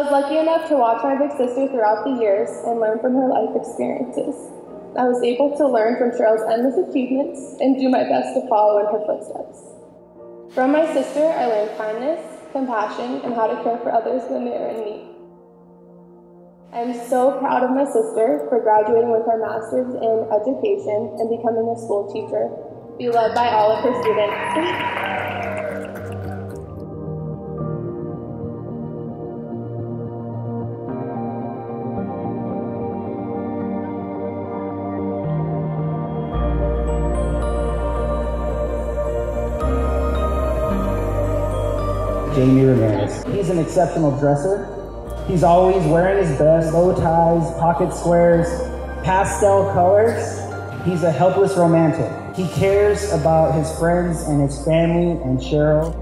I was lucky enough to watch my big sister throughout the years and learn from her life experiences. I was able to learn from Cheryl's endless achievements and do my best to follow in her footsteps. From my sister, I learned kindness, compassion, and how to care for others when they are in need. I am so proud of my sister for graduating with her master's in education and becoming a school teacher. Be loved by all of her students. Jamie Ramirez. He's an exceptional dresser. He's always wearing his best, bow ties, pocket squares, pastel colors. He's a helpless romantic. He cares about his friends and his family and Cheryl.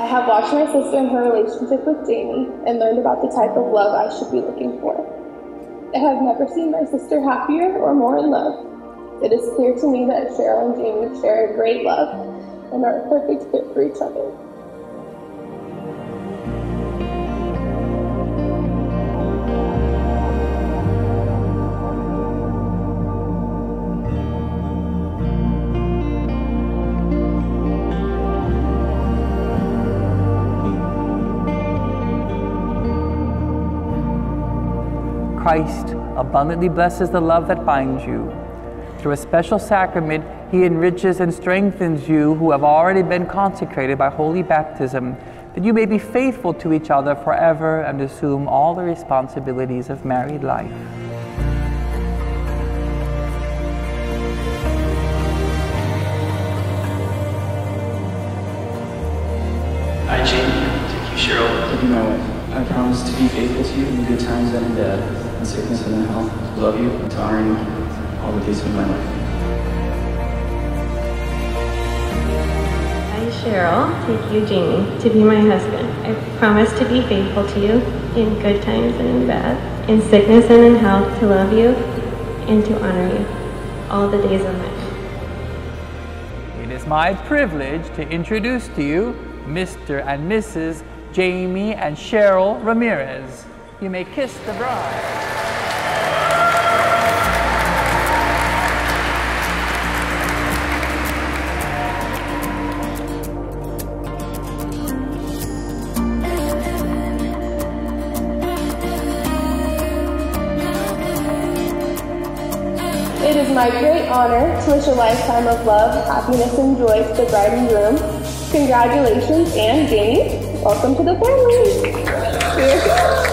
I have watched my sister and her relationship with Jamie and learned about the type of love I should be looking for. I have never seen my sister happier or more in love. It is clear to me that Cheryl and Jamie share a great love and are a perfect fit for each other. Christ abundantly blesses the love that binds you. Through a special sacrament, he enriches and strengthens you who have already been consecrated by holy baptism, that you may be faithful to each other forever and assume all the responsibilities of married life. I, Jamie, take you, Cheryl, to be my wife. I promise to be faithful to you in good times and in bad, in sickness and in health, to love you and to honor you all the days of my life. I, Cheryl, take you, Jamie, to be my husband. I promise to be faithful to you in good times and in bad, in sickness and in health, to love you and to honor you all the days of my life. It is my privilege to introduce to you Mr. and Mrs. Jamie and Cheryl Ramirez. You may kiss the bride. It is my great honor to wish a lifetime of love, happiness, and joy to the bride and groom. Congratulations, and Jamie, welcome to the family. Here we go.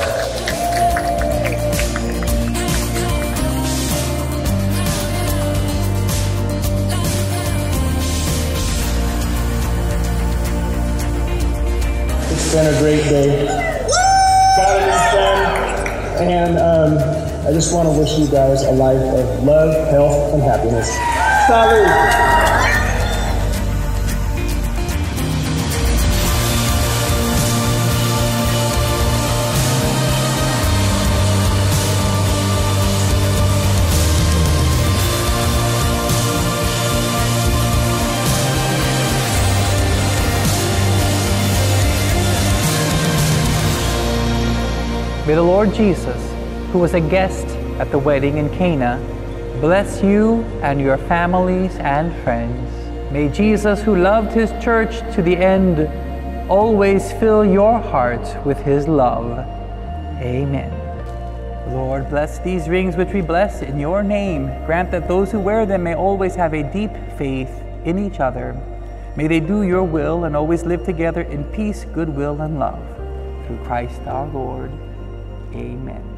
It's been a great day. Got a new friend, and I just want to wish you guys a life of love, health, and happiness. Salud! May the Lord Jesus, who was a guest at the wedding in Cana, bless you and your families and friends. May Jesus, who loved his church to the end, always fill your hearts with his love. Amen. Lord, bless these rings which we bless in your name. Grant that those who wear them may always have a deep faith in each other. May they do your will and always live together in peace, goodwill, and love. Through Christ our Lord. Amen.